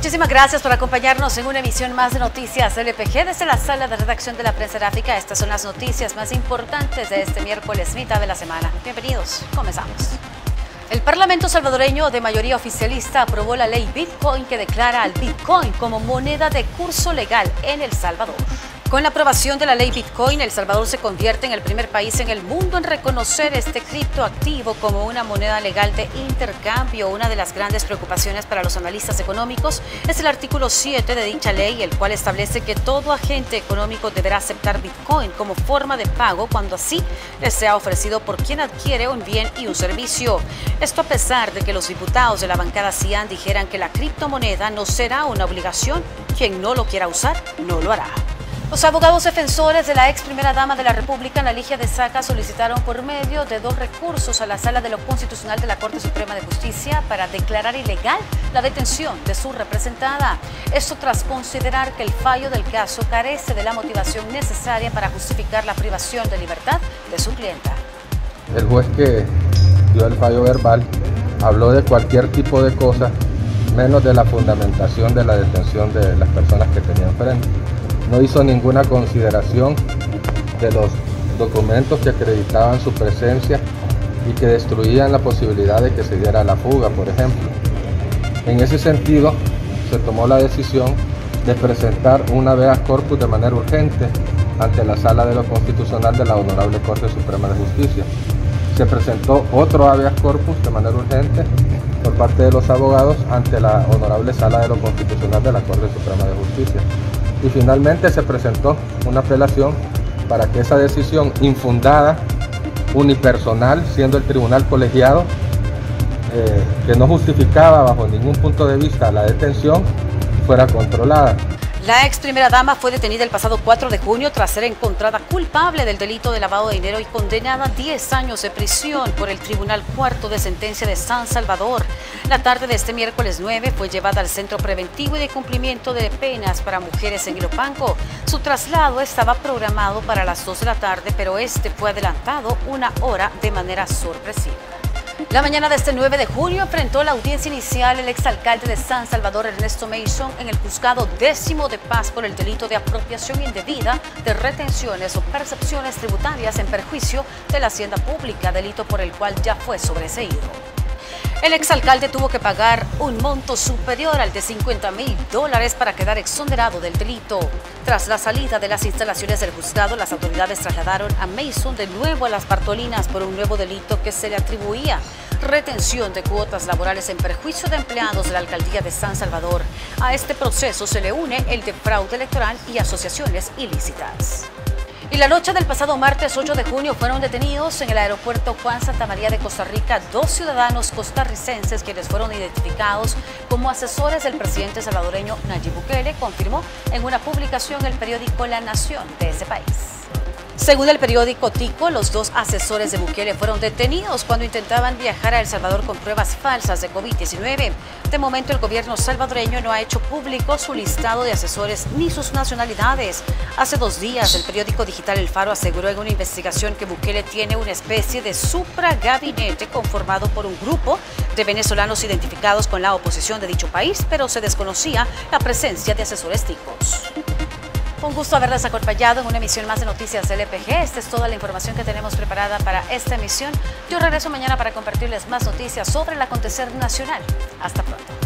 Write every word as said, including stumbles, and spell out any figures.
Muchísimas gracias por acompañarnos en una emisión más de Noticias L P G desde la sala de redacción de la prensa gráfica. Estas son las noticias más importantes de este miércoles, mitad de la semana. Bienvenidos, comenzamos. El Parlamento salvadoreño de mayoría oficialista aprobó la ley Bitcoin que declara al Bitcoin como moneda de curso legal en El Salvador. Con la aprobación de la ley Bitcoin, El Salvador se convierte en el primer país en el mundo en reconocer este criptoactivo como una moneda legal de intercambio. Una de las grandes preocupaciones para los analistas económicos es el artículo siete de dicha ley, el cual establece que todo agente económico deberá aceptar Bitcoin como forma de pago cuando así le sea ofrecido por quien adquiere un bien y un servicio. Esto a pesar de que los diputados de la bancada C I A N dijeran que la criptomoneda no será una obligación, quien no lo quiera usar no lo hará. Los abogados defensores de la ex primera dama de la República, Ana Ligia de Saca, solicitaron por medio de dos recursos a la Sala de lo Constitucional de la Corte Suprema de Justicia para declarar ilegal la detención de su representada. Esto tras considerar que el fallo del caso carece de la motivación necesaria para justificar la privación de libertad de su clienta. El juez que dio el fallo verbal habló de cualquier tipo de cosa, menos de la fundamentación de la detención de las personas que tenían frente. No hizo ninguna consideración de los documentos que acreditaban su presencia y que destruían la posibilidad de que se diera la fuga, por ejemplo. En ese sentido, se tomó la decisión de presentar una habeas corpus de manera urgente ante la Sala de lo Constitucional de la Honorable Corte Suprema de Justicia. Se presentó otro habeas corpus de manera urgente por parte de los abogados ante la Honorable Sala de lo Constitucional de la Corte Suprema de Justicia. Y finalmente se presentó una apelación para que esa decisión infundada, unipersonal, siendo el tribunal colegiado, eh, que no justificaba bajo ningún punto de vista la detención, fuera controlada. La ex primera dama fue detenida el pasado cuatro de junio tras ser encontrada culpable del delito de lavado de dinero y condenada a diez años de prisión por el Tribunal Cuarto de Sentencia de San Salvador. La tarde de este miércoles nueve fue llevada al Centro Preventivo y de Cumplimiento de Penas para Mujeres en Ilopango. Su traslado estaba programado para las dos de la tarde, pero este fue adelantado una hora de manera sorpresiva. La mañana de este nueve de junio enfrentó la audiencia inicial el exalcalde de San Salvador, Ernesto Muyshondt, en el juzgado décimo de paz por el delito de apropiación indebida de retenciones o percepciones tributarias en perjuicio de la hacienda pública, delito por el cual ya fue sobreseído. El exalcalde tuvo que pagar un monto superior al de cincuenta mil dólares para quedar exonerado del delito. Tras la salida de las instalaciones del juzgado, las autoridades trasladaron a Muyshondt de nuevo a las Bartolinas por un nuevo delito que se le atribuía: retención de cuotas laborales en perjuicio de empleados de la Alcaldía de San Salvador. A este proceso se le une el de fraude electoral y asociaciones ilícitas. Y la noche del pasado martes ocho de junio fueron detenidos en el aeropuerto Juan Santa María de Costa Rica dos ciudadanos costarricenses quienes fueron identificados como asesores del presidente salvadoreño Nayib Bukele, confirmó en una publicación el periódico La Nación de ese país. Según el periódico Tico, los dos asesores de Bukele fueron detenidos cuando intentaban viajar a El Salvador con pruebas falsas de COVID diecinueve. De momento, el gobierno salvadoreño no ha hecho público su listado de asesores ni sus nacionalidades. Hace dos días, el periódico digital El Faro aseguró en una investigación que Bukele tiene una especie de supragabinete conformado por un grupo de venezolanos identificados con la oposición de dicho país, pero se desconocía la presencia de asesores ticos. Un gusto haberles acompañado en una emisión más de Noticias L P G. Esta es toda la información que tenemos preparada para esta emisión. Yo regreso mañana para compartirles más noticias sobre el acontecer nacional. Hasta pronto.